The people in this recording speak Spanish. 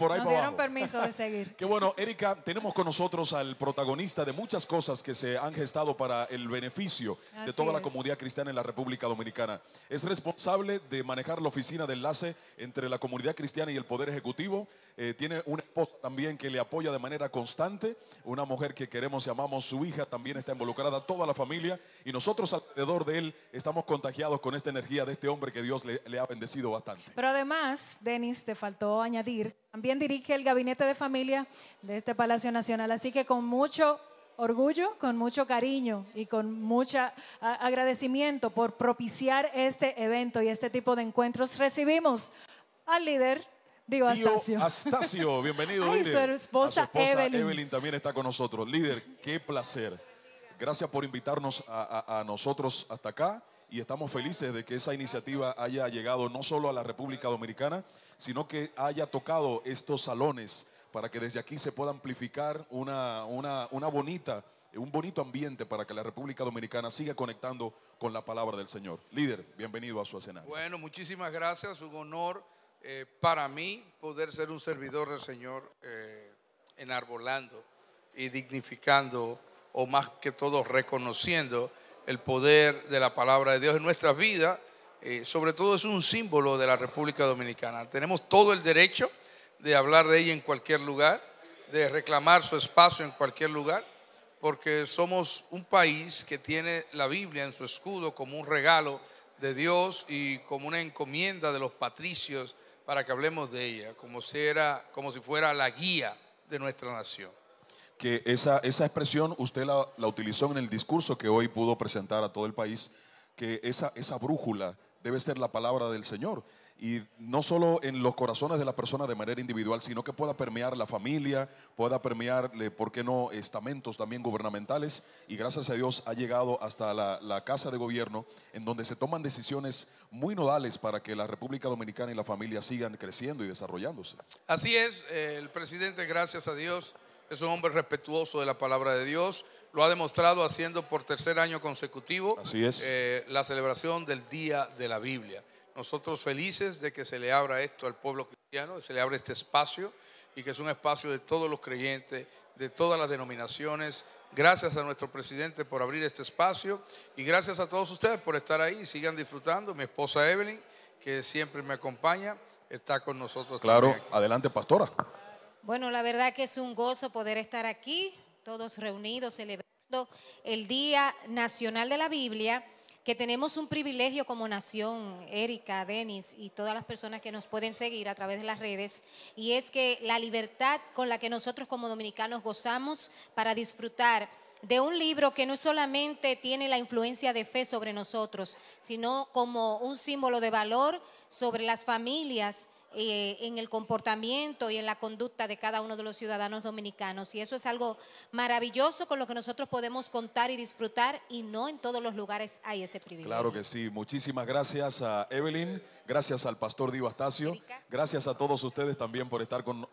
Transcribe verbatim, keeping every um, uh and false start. por ahí nos para dieron abajo. Permiso de seguir. Qué bueno, Erika, tenemos con nosotros al protagonista de muchas cosas que se han gestado para el beneficio Así de toda es. la comunidad cristiana en la República Dominicana. Es responsable de manejar la oficina de enlace entre la comunidad cristiana y el Poder Ejecutivo. Eh, tiene una esposa también que le apoya de manera constante, una mujer que queremos y amamos. Su hija también está involucrada, toda la familia, y nosotros alrededor de él estamos contagiados con esta energía de este hombre que Dios le, le ha bendecido bastante. Pero además, Denis, te faltó añadir, también dirige el Gabinete de Familia de este Palacio Nacional, así que con mucho orgullo, con mucho cariño y con mucho agradecimiento por propiciar este evento y este tipo de encuentros, recibimos al líder Dío Astacio. Astacio, bienvenido. Ay, su esposa, su esposa Evelyn. Evelyn también está con nosotros. Líder, qué placer. Gracias por invitarnos a, a, a nosotros hasta acá, y estamos felices de que esa iniciativa haya llegado no solo a la República Dominicana, sino que haya tocado estos salones para que desde aquí se pueda amplificar una, una, una bonita, un bonito ambiente para que la República Dominicana siga conectando con la palabra del Señor. Líder, bienvenido a su escenario. Bueno, muchísimas gracias, un honor. Eh, para mí, poder ser un servidor del Señor, eh, enarbolando y dignificando, o más que todo reconociendo el poder de la palabra de Dios en nuestras vidas, eh, sobre todo es un símbolo de la República Dominicana. Tenemos todo el derecho de hablar de ella en cualquier lugar, de reclamar su espacio en cualquier lugar, porque somos un país que tiene la Biblia en su escudo como un regalo de Dios y como una encomienda de los patricios, para que hablemos de ella como si, era, como si fuera la guía de nuestra nación. Que esa, esa expresión usted la, la utilizó en el discurso que hoy pudo presentar a todo el país, que esa, esa brújula debe ser la palabra del Señor, y no solo en los corazones de las personas de manera individual, sino que pueda permear la familia, pueda permear, por qué no, estamentos también gubernamentales, y gracias a Dios ha llegado hasta la, la Casa de Gobierno, en donde se toman decisiones muy nodales para que la República Dominicana y la familia sigan creciendo y desarrollándose. Así es, eh, el presidente, gracias a Dios, es un hombre respetuoso de la palabra de Dios, lo ha demostrado haciendo por tercer año consecutivo. Así es. Eh, la celebración del Día de la Biblia. Nosotros felices de que se le abra esto al pueblo cristiano, que se le abra este espacio, y que es un espacio de todos los creyentes, de todas las denominaciones. Gracias a nuestro presidente por abrir este espacio, y gracias a todos ustedes por estar ahí. Sigan disfrutando. Mi esposa Evelyn, que siempre me acompaña, está con nosotros. Claro, adelante, pastora. Bueno, la verdad que es un gozo poder estar aquí, todos reunidos, celebrando el Día Nacional de la Biblia, que tenemos un privilegio como nación, Erika, Denis y todas las personas que nos pueden seguir a través de las redes, y es que la libertad con la que nosotros como dominicanos gozamos para disfrutar de un libro que no solamente tiene la influencia de fe sobre nosotros, sino como un símbolo de valor sobre las familias, Eh, en el comportamiento y en la conducta de cada uno de los ciudadanos dominicanos, y eso es algo maravilloso con lo que nosotros podemos contar y disfrutar, y no en todos los lugares hay ese privilegio. Claro que sí. Muchísimas gracias a Evelyn, gracias al pastor Dío Astacio, gracias a todos ustedes también por estar con